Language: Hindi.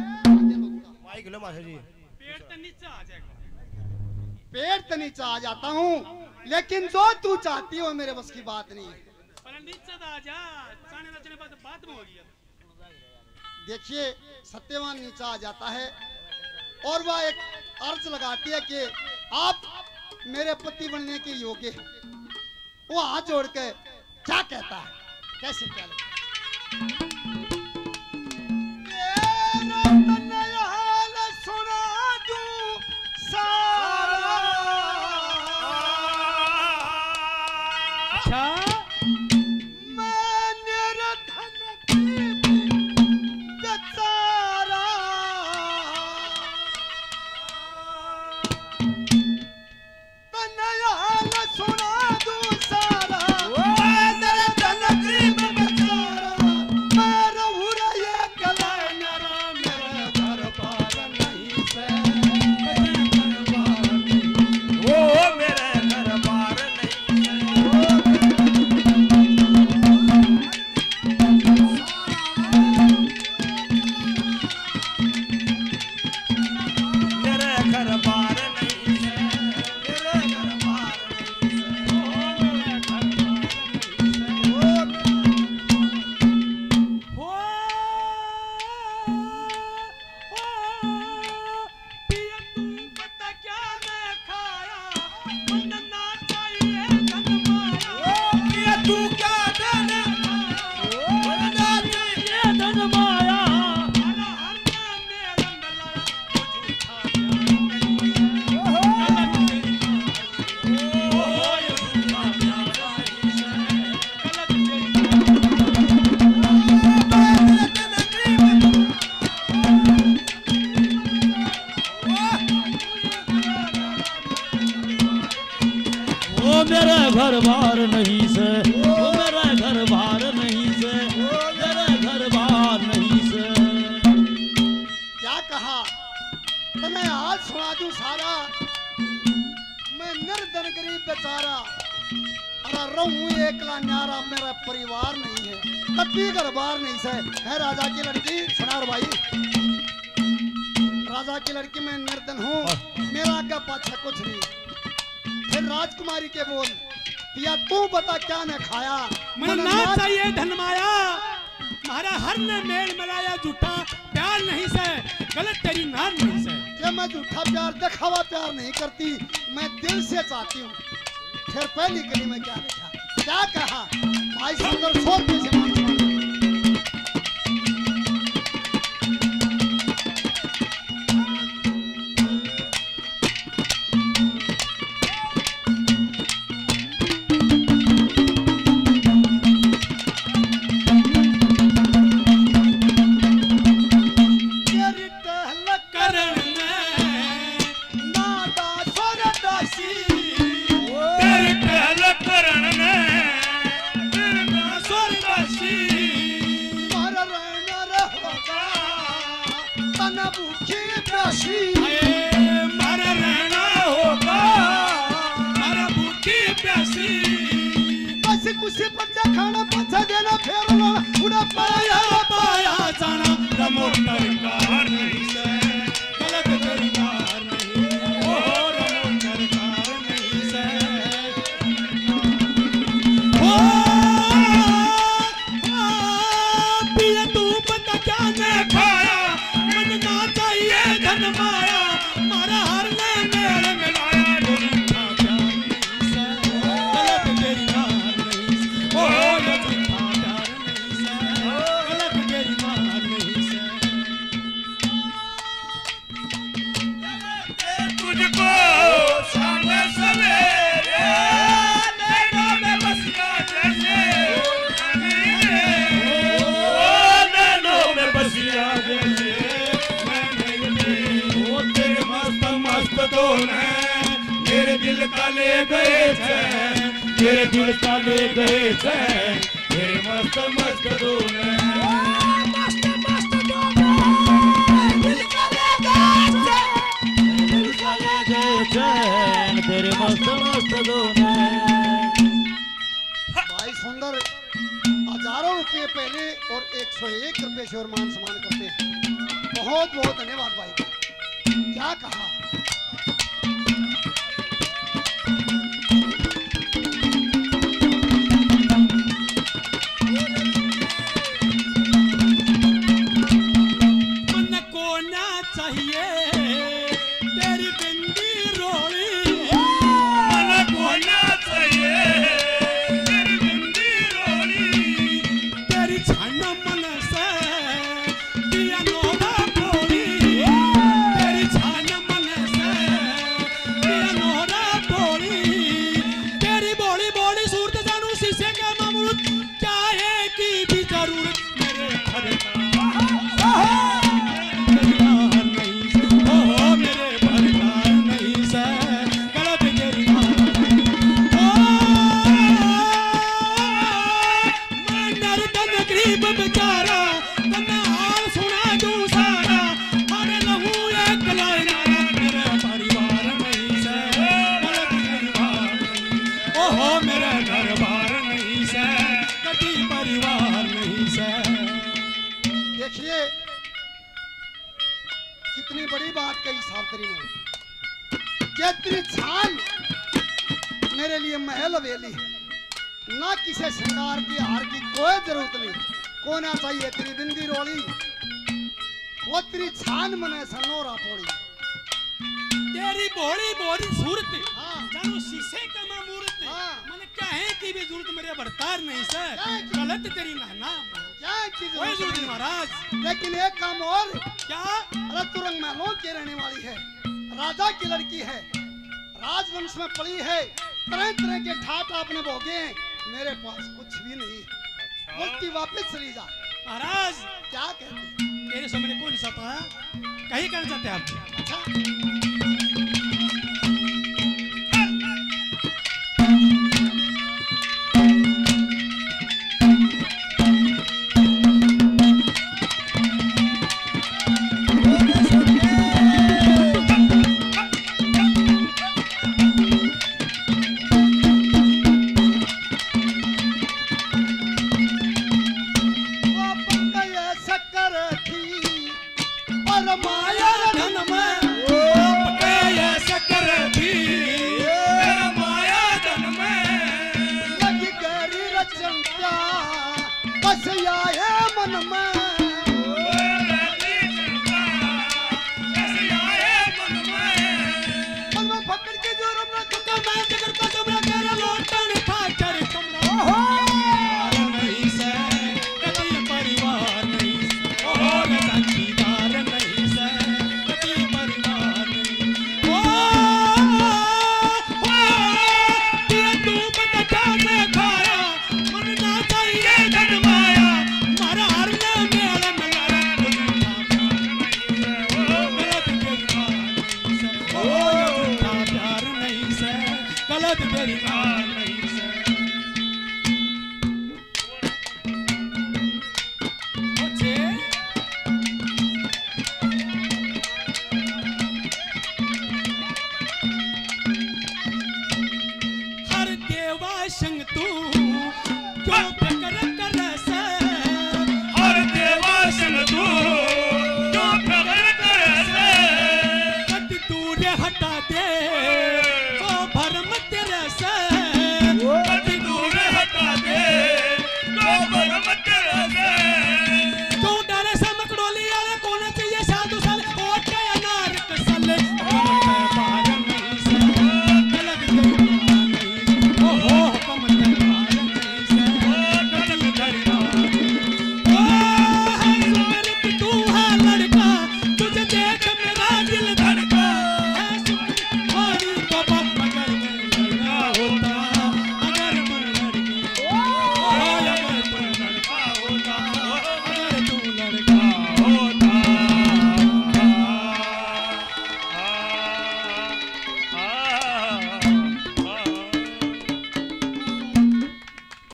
माइक लो मास्टर जी। पेड़ तो नीचा आ जाता हूँ, लेकिन जो तू चाहती हो मेरे बस की बात नहीं है। देखिए सत्यवान नीचा आ जाता है और वह एक अर्ज लगाती है कि आप मेरे पति बनने के योग्य हैं। वो हाथ जोड़ के क्या कहता है, कैसे क्या लगता है? बहुत बहुत धन्यवाद भाई, क्या कहा।